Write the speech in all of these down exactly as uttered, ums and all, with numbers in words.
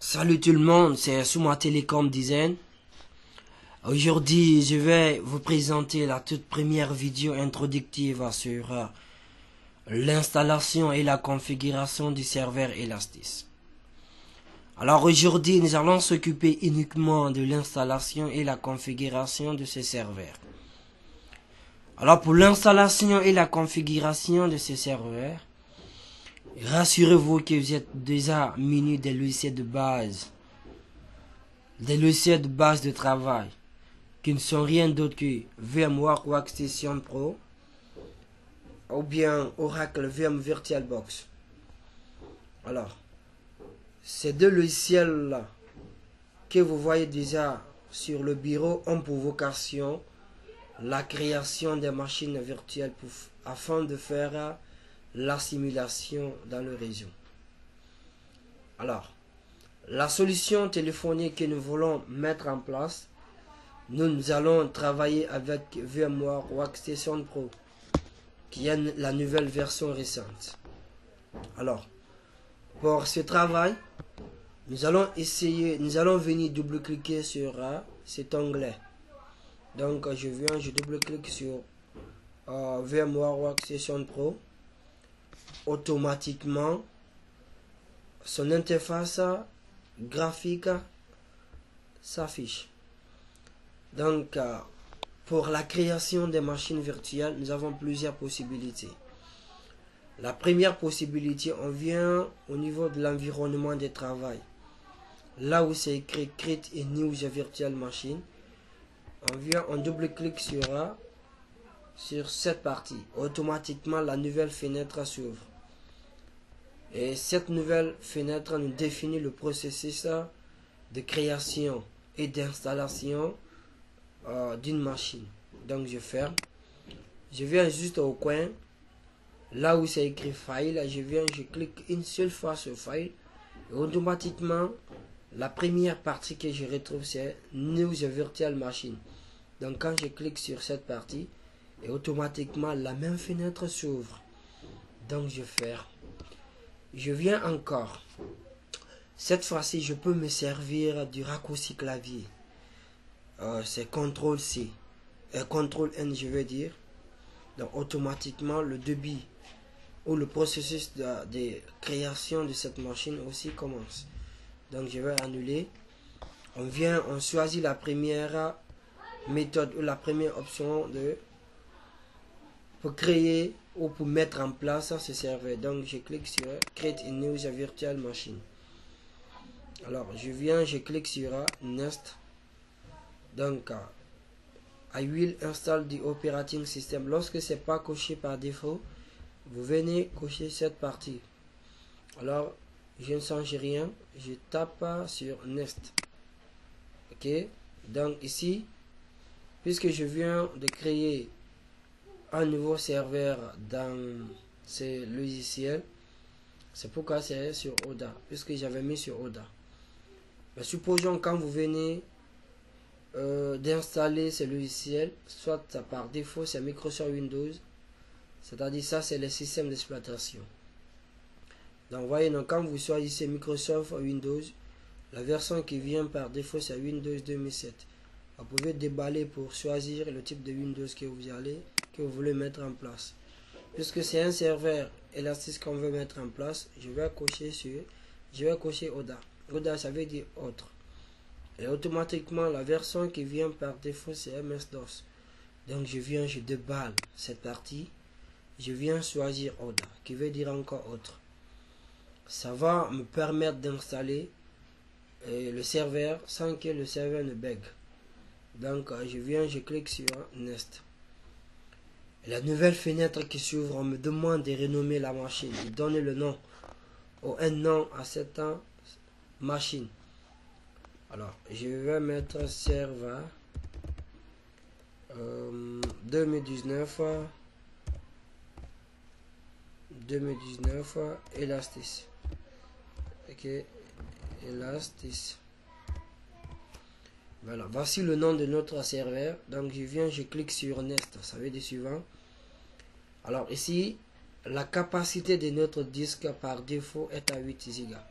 Salut tout le monde, c'est Souma Télécom Dizaine. Aujourd'hui, je vais vous présenter la toute première vidéo introductive sur euh, l'installation et la configuration du serveur Elastix. Alors aujourd'hui, nous allons s'occuper uniquement de l'installation et la configuration de ce serveur. Alors pour l'installation et la configuration de ce serveur, rassurez-vous que vous êtes déjà muni des logiciels de base, des logiciels de base de travail, qui ne sont rien d'autre que VMware Workstation Pro ou bien Oracle V M VirtualBox. Alors, ces deux logiciels-là que vous voyez déjà sur le bureau ont pour vocation la création des machines virtuelles pour, afin de faire la simulation dans le réseau. Alors, la solution téléphonique que nous voulons mettre en place, nous, nous allons travailler avec VMware Workstation Pro, qui est la nouvelle version récente. Alors, pour ce travail, nous allons essayer, nous allons venir double-cliquer sur uh, cet onglet. Donc, uh, je viens, je double-clique sur uh, VMware Workstation Pro. Automatiquement, son interface graphique s'affiche. Donc, pour la création des machines virtuelles, nous avons plusieurs possibilités. La première possibilité, on vient au niveau de l'environnement de travail. Là où c'est écrit Create a New Virtual Machine, on vient, on double-clique sur, sur cette partie. Automatiquement, la nouvelle fenêtre s'ouvre. Et cette nouvelle fenêtre nous définit le processus de création et d'installation euh, d'une machine. Donc je ferme. Je viens juste au coin, là où c'est écrit File. Je viens, je clique une seule fois sur File. Et automatiquement, la première partie que je retrouve, c'est New Virtual Machine. Donc quand je clique sur cette partie, et automatiquement, la même fenêtre s'ouvre. Donc je ferme. Je viens encore. Cette fois-ci, je peux me servir du raccourci clavier. Euh, c'est contrôle C. Et contrôle N, je veux dire. Donc, automatiquement, le débit ou le processus de, de création de cette machine aussi commence. Donc, je vais annuler. On vient, on choisit la première méthode ou la première option de pour créer ou pour mettre en place ce serveur. Donc je clique sur Create a New Virtual Machine. Alors je viens, je clique sur Next. Donc I will install the operating system. Lorsque c'est pas coché par défaut, vous venez cocher cette partie. Alors je ne change rien, je tape sur Next. Ok, donc ici, puisque je viens de créer un nouveau serveur dans ce logiciel, c'est pourquoi c'est sur Oda, puisque j'avais mis sur Oda. Mais supposons quand vous venez euh, d'installer ce logiciel, soit par défaut c'est Microsoft Windows, c'est-à-dire ça c'est le système d'exploitation. Donc voyez, donc, quand vous choisissez Microsoft Windows, la version qui vient par défaut c'est Windows deux mille sept. Vous pouvez déballer pour choisir le type de Windows que vous allez que vous voulez mettre en place. Puisque c'est un serveur Elastix qu'on veut mettre en place, je vais cocher sur, je vais cocher Oda. Oda, ça veut dire autre. Et automatiquement, la version qui vient par défaut, c'est M S DOS. Donc je viens, je déballe cette partie. Je viens choisir Oda, qui veut dire encore autre. Ça va me permettre d'installer euh, le serveur sans que le serveur ne bug. Donc euh, je viens, je clique sur Next. La nouvelle fenêtre qui s'ouvre, on me demande de renommer la machine, de donner le nom, ou un nom à cette machine. Alors, je vais mettre serveur euh, deux mille dix-neuf Elastix. Ok, Elastix. Voilà, voici le nom de notre serveur. Donc, je viens, je clique sur Next, ça veut dire suivant. Alors ici, la capacité de notre disque par défaut est à huit gigas.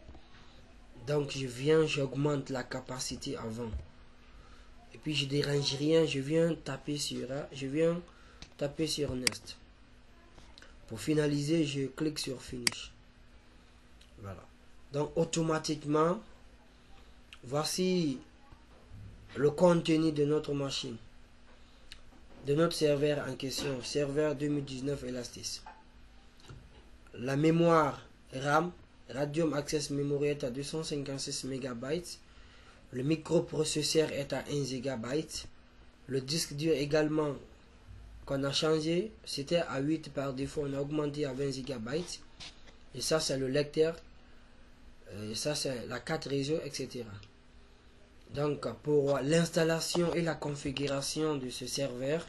Donc je viens, j'augmente la capacité avant. Et puis je dérange rien, je viens taper sur je viens taper sur Next. Pour finaliser, je clique sur Finish. Voilà. Donc automatiquement, voici le contenu de notre machine, de notre serveur en question, serveur deux mille dix-neuf Elastix. La mémoire RAM, Radium Access Memory, est à deux cent cinquante-six mégaoctets. Le microprocesseur est à un giga. Le disque dur également qu'on a changé, c'était à huit par défaut, on a augmenté à vingt giga. Et ça c'est le lecteur, et ça c'est la carte réseau, et cetera. Donc pour l'installation et la configuration de ce serveur,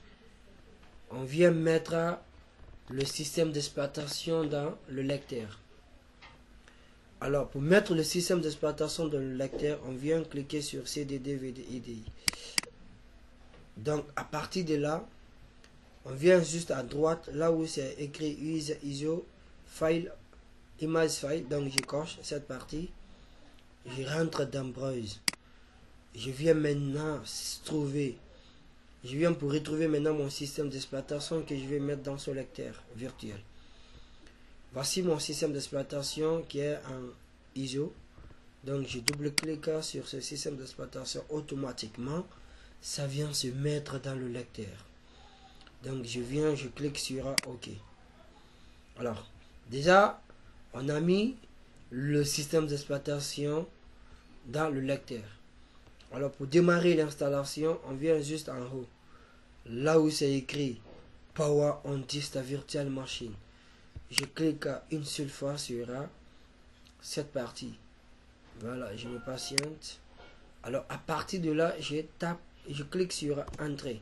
on vient mettre le système d'exploitation dans le lecteur. Alors pour mettre le système d'exploitation dans le lecteur, on vient cliquer sur C D D V D I D I. Donc à partir de là, on vient juste à droite là où c'est écrit Use I S O File Image File. Donc je coche cette partie, je rentre dans Browse. Je viens maintenant trouver, je viens pour retrouver maintenant mon système d'exploitation que je vais mettre dans ce lecteur virtuel. Voici mon système d'exploitation qui est en I S O. Donc je double-clique sur ce système d'exploitation, automatiquement ça vient se mettre dans le lecteur. Donc je viens, je clique sur OK. Alors déjà on a mis le système d'exploitation dans le lecteur. Alors pour démarrer l'installation, on vient juste en haut là où c'est écrit Power on Disk Virtual Machine. Je clique une seule fois sur cette partie. Voilà, je me patiente. Alors à partir de là, je tape, je clique sur Entrée.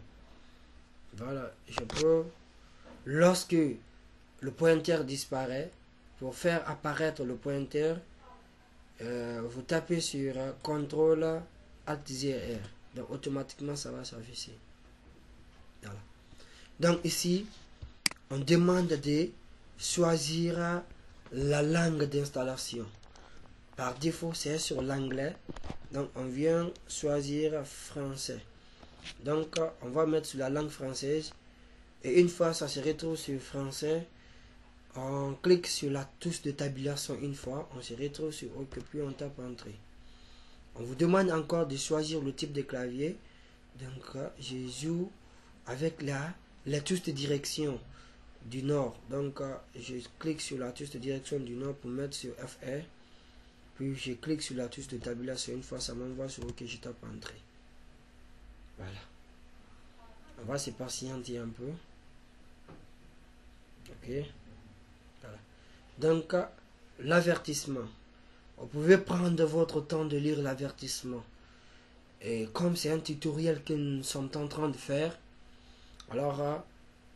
Voilà, je peux. Lorsque le pointeur disparaît, pour faire apparaître le pointeur, euh, vous tapez sur Contrôle Alt zéro R. Donc automatiquement ça va s'afficher. Voilà. Donc ici, on demande des choisir la langue d'installation. Par défaut c'est sur l'anglais, donc on vient choisir français. Donc on va mettre sur la langue française, et une fois ça se retrouve sur français, on clique sur la touche de tabulation une fois, on se retrouve sur OK, puis on tape Entrée. On vous demande encore de choisir le type de clavier, donc je joue avec la, la touche de direction du nord. Donc euh, je clique sur la touche de direction du nord pour mettre sur F R, puis je clique sur la touche de tabulation une fois, ça m'envoie sur OK, je tape Entrée. Voilà, on va se patienter un peu. OK, voilà. Donc euh, l'avertissement, vous pouvez prendre votre temps de lire l'avertissement, et comme c'est un tutoriel que nous sommes en train de faire, alors euh,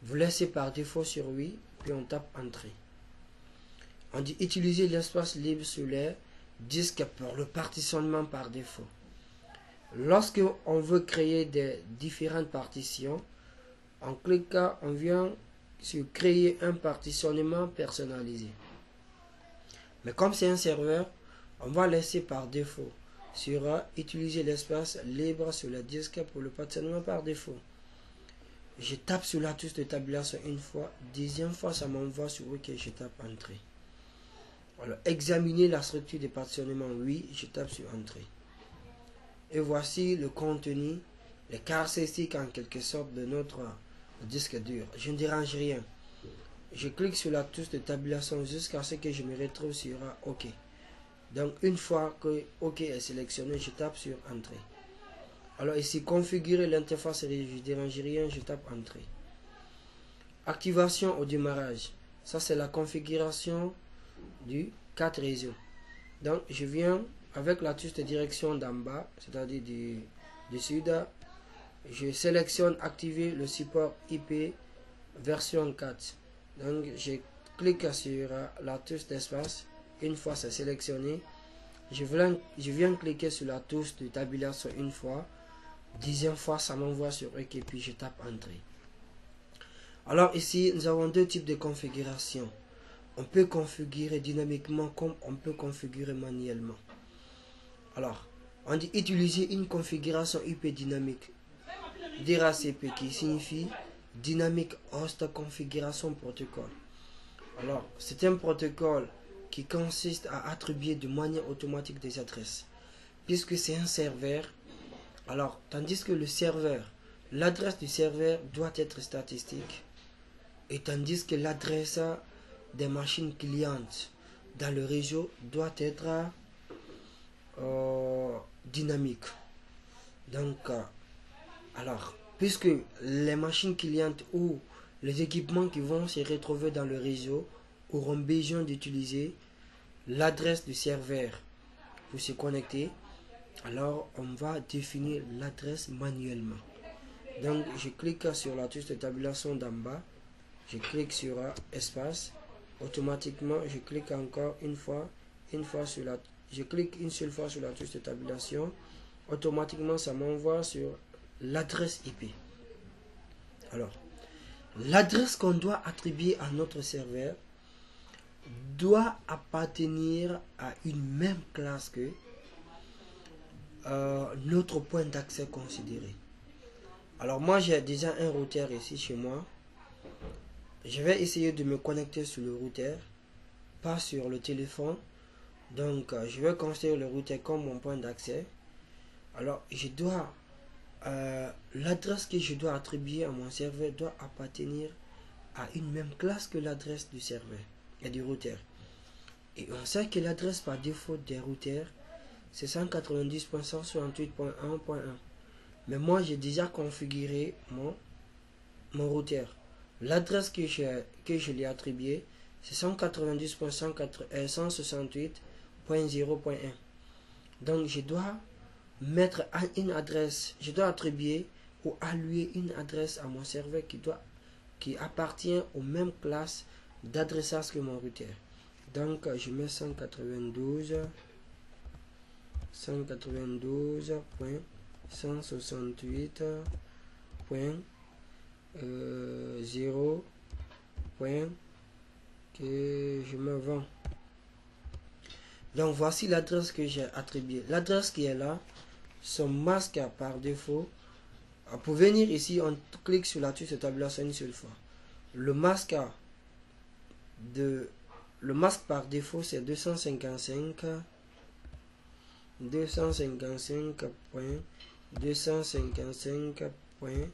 vous laissez par défaut sur oui, puis on tape Entrée. On dit utiliser l'espace libre sur les disques pour le partitionnement par défaut. Lorsque on veut créer des différentes partitions, on clique, on vient sur créer un partitionnement personnalisé. Mais comme c'est un serveur, on va laisser par défaut sur utiliser l'espace libre sur les disques pour le partitionnement par défaut. Je tape sur la touche de tabulation une fois, deuxième fois ça m'envoie sur OK, je tape Entrée. Alors examiner la structure des partitionnements, oui, je tape sur Entrée. Et voici le contenu, les caractéristiques en quelque sorte de notre disque dur. Je ne dérange rien. Je clique sur la touche de tabulation jusqu'à ce que je me retrouve sur OK. Donc une fois que OK est sélectionné, je tape sur Entrée. Alors ici, configurer l'interface, je dérange rien, je tape Entrée. Activation au démarrage. Ça, c'est la configuration du carte réseau. Donc, je viens avec la touche de direction d'en bas, c'est-à-dire du, du sud. Je sélectionne activer le support I P version quatre. Donc, je clique sur la touche d'espace. Une fois c'est sélectionné, je viens, je viens cliquer sur la touche de tabulation une fois. Dixième fois, ça m'envoie sur OK, puis je tape Entrée. Alors ici, nous avons deux types de configuration. On peut configurer dynamiquement comme on peut configurer manuellement. Alors, on dit utiliser une configuration I P dynamique, D R A C P, qui signifie Dynamic Host Configuration Protocol. Alors, c'est un protocole qui consiste à attribuer de manière automatique des adresses, puisque c'est un serveur. Alors, tandis que le serveur, l'adresse du serveur doit être statistique, et tandis que l'adresse des machines clientes dans le réseau doit être euh, dynamique. Donc, euh, alors, puisque les machines clientes ou les équipements qui vont se retrouver dans le réseau auront besoin d'utiliser l'adresse du serveur pour se connecter, alors on va définir l'adresse manuellement. Donc je clique sur la touche de tabulation d'en bas, je clique sur espace, automatiquement je clique encore une fois, une fois sur la, je clique une seule fois sur la touche de tabulation, automatiquement ça m'envoie sur l'adresse I P. Alors l'adresse qu'on doit attribuer à notre serveur doit appartenir à une même classe que euh, notre point d'accès considéré. Alors moi j'ai déjà un routeur ici chez moi, je vais essayer de me connecter sur le routeur, pas sur le téléphone. Donc euh, je vais construire le routeur comme mon point d'accès. Alors je dois euh, l'adresse que je dois attribuer à mon serveur doit appartenir à une même classe que l'adresse du serveur et du routeur. Et on sait que l'adresse par défaut des routeurs c'est cent quatre-vingt-dix point cent soixante-huit point un point un, mais moi j'ai déjà configuré mon mon routeur. L'adresse que je que je lui ai attribuée c'est cent quatre-vingt-dix point cent soixante-huit point zéro point un. Donc je dois mettre une adresse, je dois attribuer ou allouer une adresse à mon serveur qui doit qui appartient aux mêmes classes d'adressage que mon routeur. Donc je mets cent quatre-vingt-douze cent quatre-vingt-douze point cent soixante-huit point zéro que je me vends. Donc voici l'adresse que j'ai attribuée. L'adresse qui est là, son masque par défaut. Pour venir ici, on clique sur la touche de tabulation une seule fois. Le masque de le masque par défaut c'est deux cent cinquante-cinq deux cent cinquante-cinq point deux cent cinquante-cinq point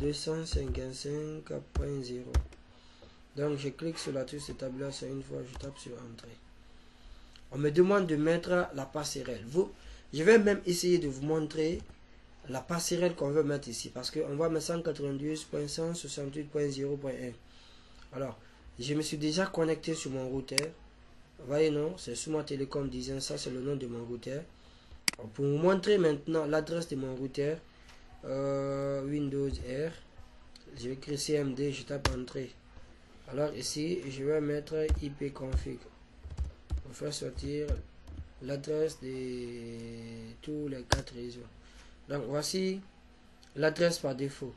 deux cent cinquante-cinq point zéro. Donc je clique sur la touche de tabulation une fois, je tape sur entrée. On me demande de mettre la passerelle. Vous, je vais même essayer de vous montrer la passerelle qu'on veut mettre ici, parce qu'on va mettre cent quatre-vingt-douze point cent soixante-huit point zéro point un. Alors je me suis déjà connecté sur mon routeur. Voyez, non, c'est Souma Télécom Dizaine, ça c'est le nom de mon routeur. Pour vous montrer maintenant l'adresse de mon routeur, euh, Windows R, je vais créer C M D, je tape entrée. Alors ici, je vais mettre I P config pour faire sortir l'adresse de tous les quatre réseaux. Donc voici l'adresse par défaut.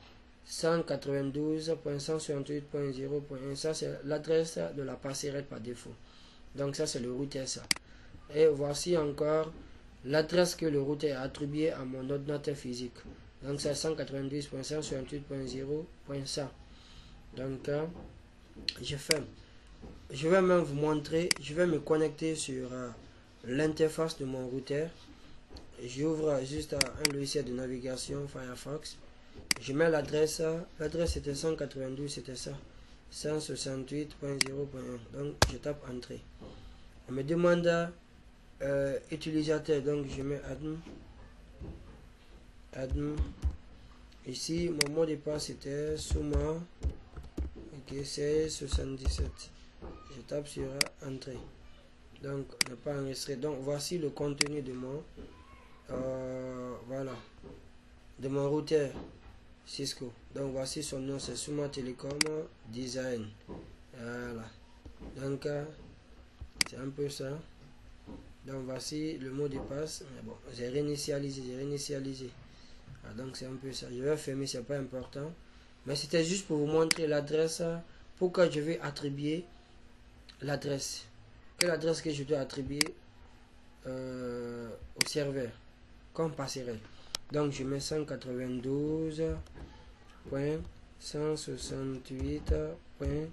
cent quatre-vingt-douze point cent soixante-huit point zéro point un, ça c'est l'adresse de la passerelle par défaut. Donc ça c'est le routeur, ça. Et voici encore l'adresse que le routeur a attribuée à mon ordinateur physique. Donc c'est cent quatre-vingt-douze point cent soixante-huit point zéro point un. Donc euh, je ferme. Je vais même vous montrer, je vais me connecter sur euh, l'interface de mon routeur. J'ouvre juste euh, un logiciel de navigation Firefox. Je mets l'adresse, l'adresse c'était cent quatre-vingt-douze, c'était ça, cent soixante-huit point zéro point un. Donc je tape entrée. On me demande euh, utilisateur, donc je mets admin. Admin. Ici, mon mot de passe c'était Souma, ok, c'est soixante-dix-sept. Je tape sur entrée. Donc ne pas enregistrer. Donc voici le contenu de mon, euh, voilà, de mon routeur Cisco. Donc voici son nom, c'est Souma Télécom Dizaine. Voilà. Donc c'est un peu ça. Donc voici le mot de passe. Mais bon, j'ai réinitialisé, j'ai réinitialisé. Ah, donc c'est un peu ça. Je vais fermer, c'est pas important. Mais c'était juste pour vous montrer l'adresse. Pourquoi je vais attribuer l'adresse. Quelle adresse que je dois attribuer euh, au serveur comme passerelle. Donc je mets cent quatre-vingt-douze point cent soixante-huit point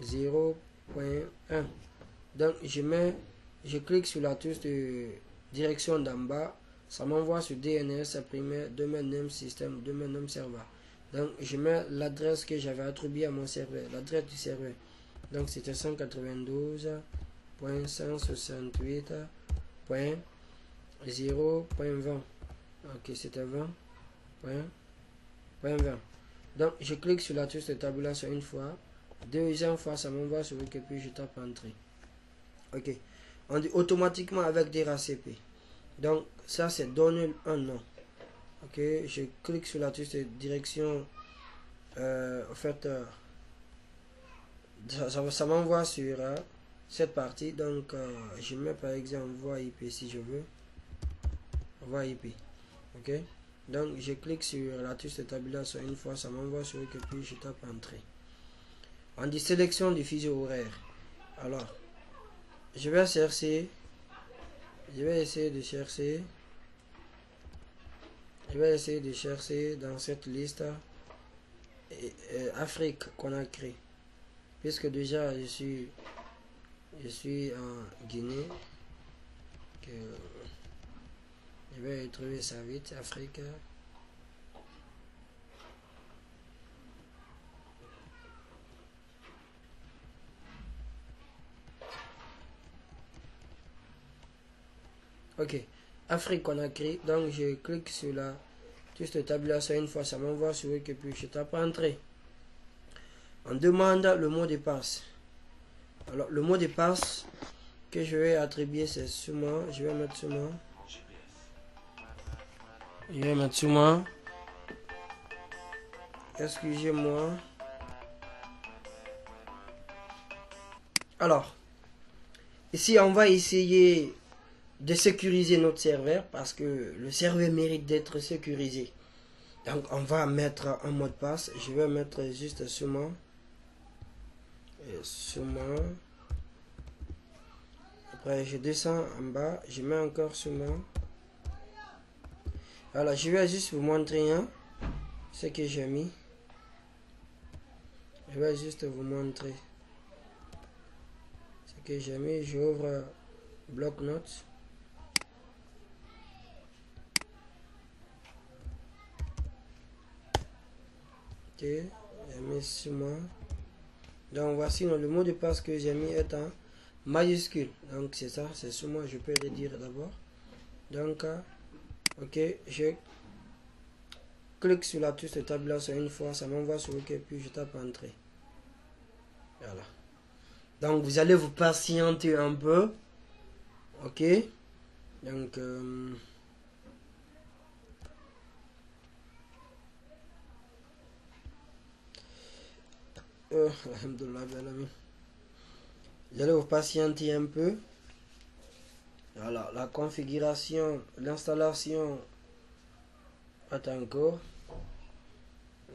zéro point un. Donc je mets, je clique sur la touche de direction d'en bas, ça m'envoie sur D N S primaire, domain name system, domain name serveur. Donc je mets l'adresse que j'avais attribuée à mon serveur, l'adresse du serveur. Donc c'était cent quatre-vingt-douze point cent soixante-huit point zéro point vingt. Ok, c'était vingt point vingt. Donc je clique sur la touche de tabulation une fois, deuxième fois ça m'envoie sur OK, puis je tape entrée. Ok, on dit automatiquement avec des R A C P. Donc ça c'est donner un nom. Ok, je clique sur la touche de direction euh, en fait euh, ça, ça, ça m'envoie sur euh, cette partie. Donc euh, je mets par exemple VoIP si je veux VoIP. Ok, donc je clique sur la touche de tabulation une fois, ça m'envoie sur OK, puis je tape entrée. On dit sélection du fuseau horaire. Alors je vais chercher, je vais essayer de chercher je vais essayer de chercher dans cette liste et, et Afrique qu'on a créé, puisque déjà je suis je suis en Guinée, que je vais trouver ça vite. Afrique, ok, Afrique qu'on a créé. Donc je clique sur la touche de tabulation une fois, ça m'envoie sur OK, puis je tape entrée. On demande le mot de passe. Alors le mot de passe que je vais attribuer c'est Souma, je vais mettre Souma, je vais mettre Souma, excusez-moi. Alors ici on va essayer de sécuriser notre serveur, parce que le serveur mérite d'être sécurisé. Donc on va mettre un mot de passe, je vais mettre juste Souma et Souma, après je descends en bas, je mets encore Souma. Voilà, je vais juste vous montrer hein, ce que j'ai mis, je vais juste vous montrer ce que j'ai mis. J'ouvre bloc-notes. Ok, j'ai mis Souma. Donc voici le mot de passe que j'ai mis est en majuscule. Donc c'est ça, c'est Souma. Je peux le dire d'abord. Donc, ok, je clique sur la touche de tabulation une fois, ça m'envoie sur OK, puis je tape entrée. Voilà. Donc vous allez vous patienter un peu. Ok. Donc. Euh J'allais vous patienter un peu. Voilà, la configuration, l'installation attend encore.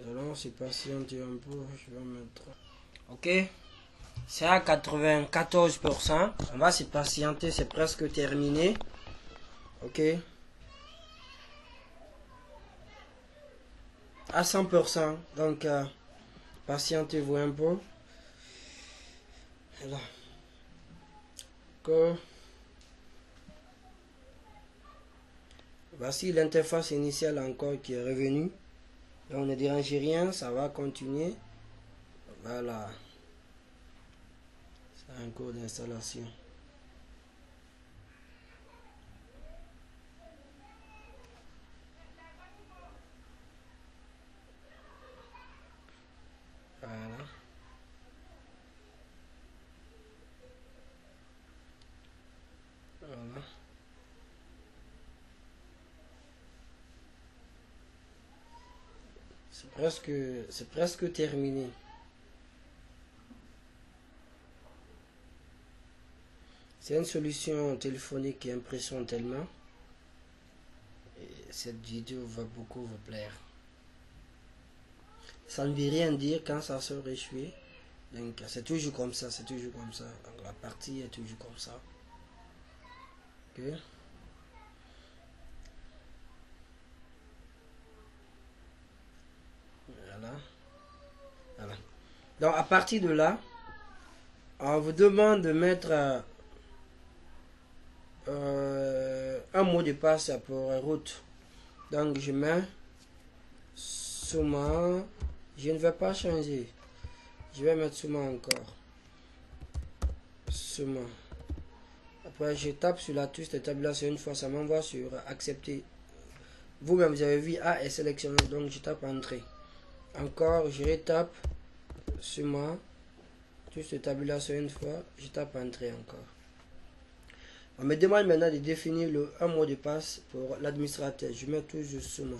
Allons se patienter un peu. Je vais mettre. Ok, c'est à quatre-vingt-quatorze pour cent. On va se patienter, c'est presque terminé. Ok. À cent pour cent. Donc. Euh, Patientez-vous un peu. Voilà. D'accord. Voici l'interface initiale encore qui est revenue. Là, on ne dérange rien, ça va continuer. Voilà. C'est un cours d'installation. Voilà. Voilà. C'est presque, c'est presque terminé. C'est une solution téléphonique qui impressionne tellement. Et cette vidéo va beaucoup vous plaire. Ça ne veut rien dire quand ça se réchouit. Donc c'est toujours comme ça, c'est toujours comme ça. Donc la partie est toujours comme ça. Ok. Donc à partir de là, on vous demande de mettre euh, un mot de passe pour route. Donc je mets Souma, je ne vais pas changer, je vais mettre Souma encore, Souma. Après je tape sur la touche de tabulation, une fois ça m'envoie sur accepter. Vous même vous avez vu A est sélectionné, donc je tape entrée. Encore je retape Souma, touche de tabulation, une fois je tape entrée encore. On me demande maintenant de définir le un mot de passe pour l'administrateur. Je mets toujours Souma,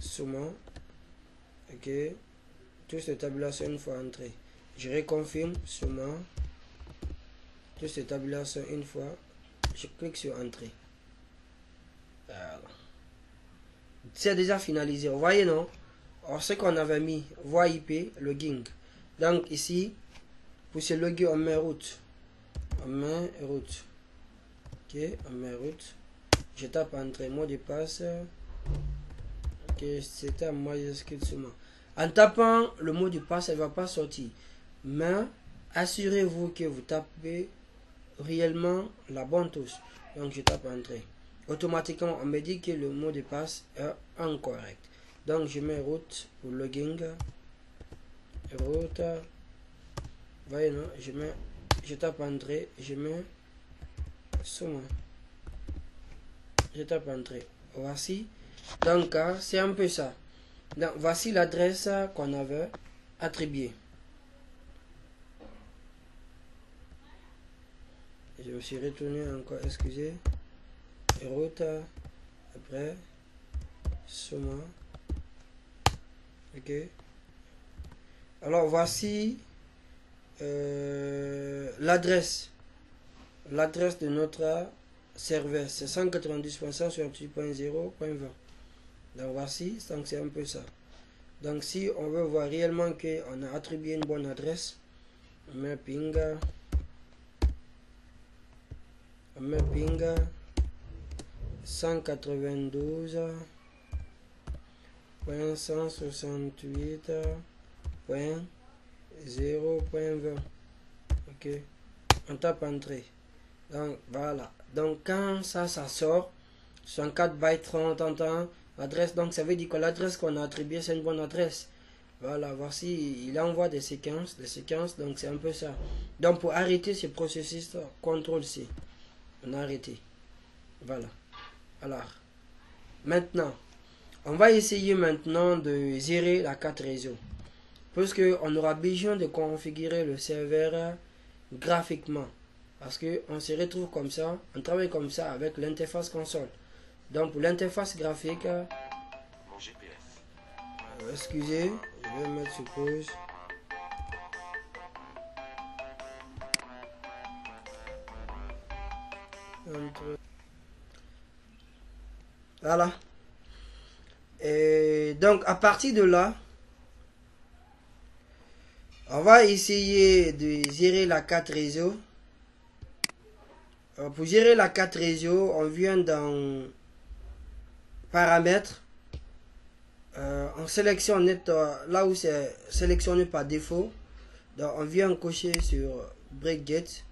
Souma, ok, touche de tabulation, une fois entrée. Je reconfirme Souma, touche de tabulation, une fois je clique sur entrée. Voilà. C'est déjà finalisé, vous voyez, non? Alors, ce qu'on avait mis, VoIP, logging. Donc ici, pour se loguer, on met route. On met route. Ok, on met route. Je tape entrée, mot de passe. Ok, c'était majuscule Souma. En tapant le mot de passe, elle ne va pas sortir. Mais assurez-vous que vous tapez réellement la bonne touche. Donc je tape entrée. Automatiquement, on me dit que le mot de passe est incorrect. Donc, je mets route pour logging. Route. Vous voyez, non? Je mets, je tape entrée. Je mets Souma. Je tape entrée. Voici. Donc, c'est un peu ça. Donc, voici l'adresse qu'on avait attribuée. Je me suis retourné encore. Excusez. Route, après Souma, ok. Alors voici euh, l'adresse l'adresse de notre serveur, c'est cent quatre-vingt-dix point cent soixante-huit point zéro point vingt. Donc voici, donc c'est un peu ça. Donc si on veut voir réellement que on a attribué une bonne adresse, on met ping, on met ping cent quatre-vingt-douze point cent soixante-huit point zéro point vingt. Ok, on tape entrée. Donc voilà, donc quand ça ça sort soixante-quatre bytes trente l'adresse, donc ça veut dire que l'adresse qu'on a attribuée c'est une bonne adresse. Voilà, voici, il envoie des séquences des séquences donc c'est un peu ça. Donc pour arrêter ce processus, contrôle C, on a arrêté. Voilà. Alors, maintenant, on va essayer maintenant de gérer la carte réseau. Parce qu'on aura besoin de configurer le serveur graphiquement. Parce qu'on se retrouve comme ça, on travaille comme ça avec l'interface console. Donc, pour l'interface graphique, mon G P S. Euh, excusez, je vais mettre sur pause. Entre... Voilà. Et donc, à partir de là, on va essayer de gérer la carte réseau. Alors, pour gérer la carte réseau, on vient dans Paramètres. Euh, on sélectionne là où c'est sélectionné par défaut. Donc, on vient cocher sur Breakgate,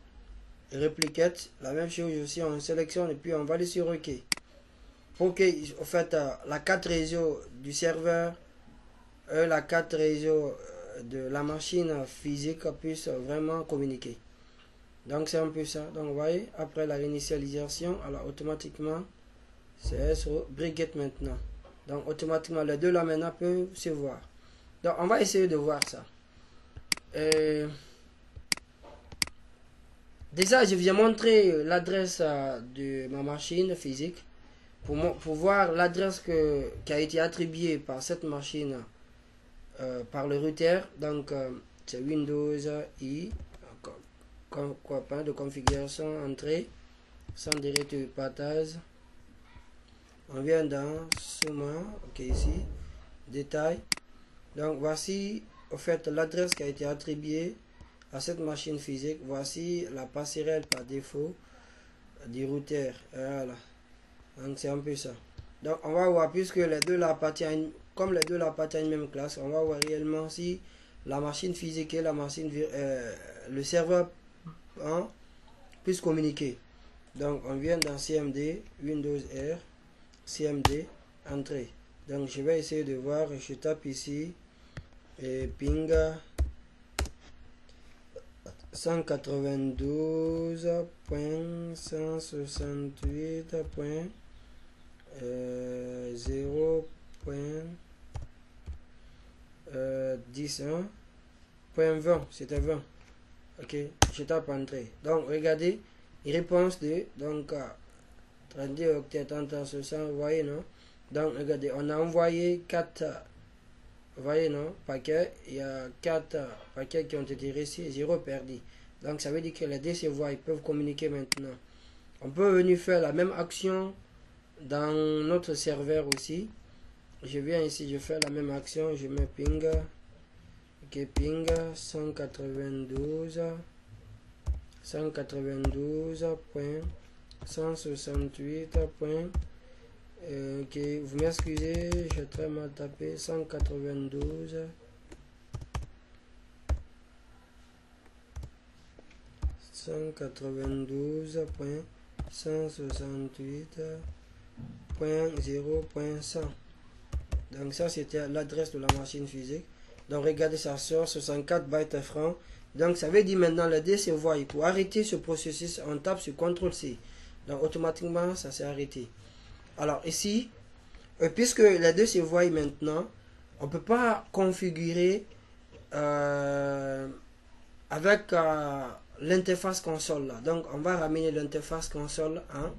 Replicate. La même chose aussi, on sélectionne et puis on va aller sur OK. Pour que en fait, la carte réseau du serveur et la carte réseau de la machine physique puissent vraiment communiquer. Donc c'est un peu ça. Donc vous voyez, après la réinitialisation, alors automatiquement c'est sur Breakgate maintenant. Donc automatiquement les deux là maintenant peuvent se voir. Donc on va essayer de voir ça. Et déjà je vous ai montré l'adresse de ma machine physique. Pour, mon, pour voir l'adresse qui a été attribuée par cette machine euh, par le routeur, donc euh, c'est Windows I, com, com, com, de configuration, entrée, sans direct partage. On vient dans Souma, ok, ici, détail. Donc voici en fait l'adresse qui a été attribuée à cette machine physique. Voici la passerelle par défaut du routeur. Voilà. Donc c'est un peu ça. Donc on va voir, puisque les deux là appartiennent, comme les deux là appartiennent à une même classe, on va voir réellement si la machine physique et la machine, euh, le serveur hein, puissent communiquer. Donc on vient dans C M D, Windows R, C M D, entrée. Donc je vais essayer de voir, je tape ici et ping cent quatre-vingt-douze point cent soixante-huit point zéro point dix point vingt, c'était vingt. Ok, je tape entrée. Donc regardez, réponse de donc trente-deux octets trente soixante, vous voyez non. Donc regardez, on a envoyé quatre, vous voyez non, paquets, il y a quatre paquets qui ont été réussis, zéro perdu. Donc ça veut dire que les D C voix, ils peuvent communiquer maintenant. On peut venir faire la même action dans notre serveur aussi. Je viens ici, je fais la même action, je mets ping, ok, ping cent quatre-vingt-douze cent quatre-vingt-douze point cent soixante-huit point euh, ok, vous m'excusez, j'ai très mal tapé, cent quatre-vingt-douze cent quatre-vingt-douze point cent soixante-huit point zéro point cent. Donc ça c'était l'adresse de la machine physique. Donc regardez, ça sort soixante-quatre bytes francs. Donc ça veut dire maintenant le D C voice, pour arrêter ce processus on tape sur contrôle C. Donc automatiquement ça s'est arrêté. Alors ici, puisque le D C voice maintenant, on ne peut pas configurer euh, avec euh, l'interface console là. Donc on va ramener l'interface console en hein?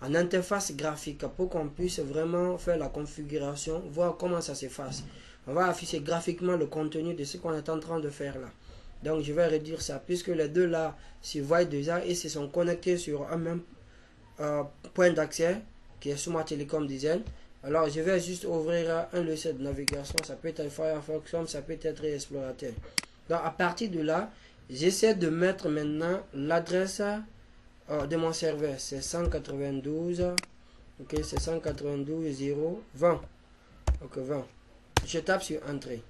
en interface graphique pour qu'on puisse vraiment faire la configuration, voir comment ça s'efface. On va afficher graphiquement le contenu de ce qu'on est en train de faire là. Donc je vais réduire ça, puisque les deux là se voient déjà et se sont connectés sur un même euh, point d'accès qui est Souma Télécom Dizaine. Alors je vais juste ouvrir un logiciel de navigation, ça peut être Firefox, ça peut être Explorateur. Donc à partir de là, j'essaie de mettre maintenant l'adresse de mon serveur, c'est cent quatre-vingt-douze, ok, c'est cent quatre-vingt-douze zéro vingt, ok, vingt. Je tape sur entrée.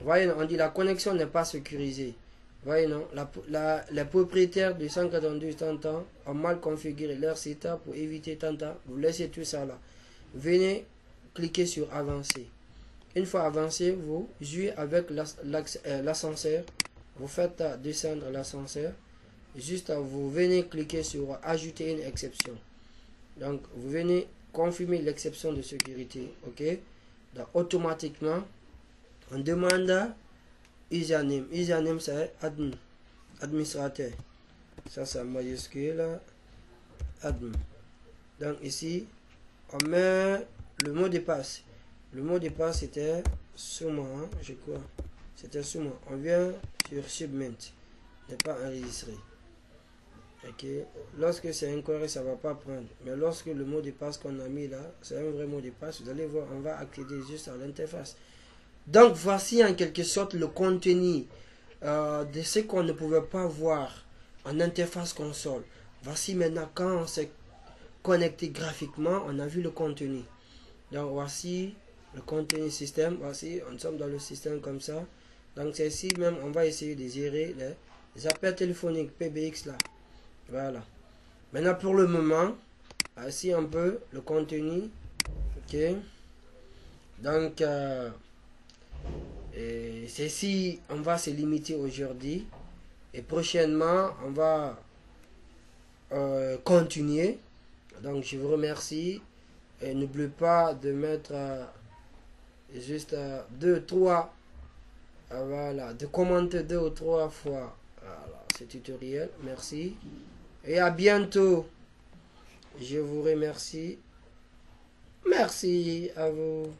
Voyez, on dit la connexion n'est pas sécurisée. Voyez, non, la, la, les propriétaires du cent quatre-vingt-douze trente ont mal configuré leur site pour éviter trente. Vous laissez tout ça là. Venez cliquer sur avancer. Une fois avancé, vous jouez avec l'ascenseur. Vous faites descendre l'ascenseur. Juste vous venez cliquer sur ajouter une exception. Donc vous venez confirmer l'exception de sécurité. Ok, donc automatiquement on demande username. Username c'est admin, administrateur, ça c'est majuscule admin. Donc ici on met le mot de passe. Le mot de passe c'était Souma, hein, je crois c'était Souma. On vient sur submit, n'est pas enregistré. Ok, lorsque c'est incorrect, ça va pas prendre. Mais lorsque le mot de passe qu'on a mis là, c'est un vrai mot de passe, vous allez voir, on va accéder juste à l'interface. Donc voici en quelque sorte le contenu euh, de ce qu'on ne pouvait pas voir en interface console. Voici maintenant quand on s'est connecté graphiquement, on a vu le contenu. Donc voici le contenu système, voici, on sommes dans le système comme ça. Donc c'est ici même, on va essayer de gérer les, les appels téléphoniques P B X là. Voilà. Maintenant pour le moment, ici un peu le contenu. Ok. Donc euh, ceci, on va se limiter aujourd'hui. Et prochainement, on va euh, continuer. Donc je vous remercie. Et n'oubliez pas de mettre euh, juste euh, deux, trois. Euh, voilà. De commenter deux ou trois fois voilà, ce tutoriel. Merci. Et à bientôt. Je vous remercie. Merci à vous.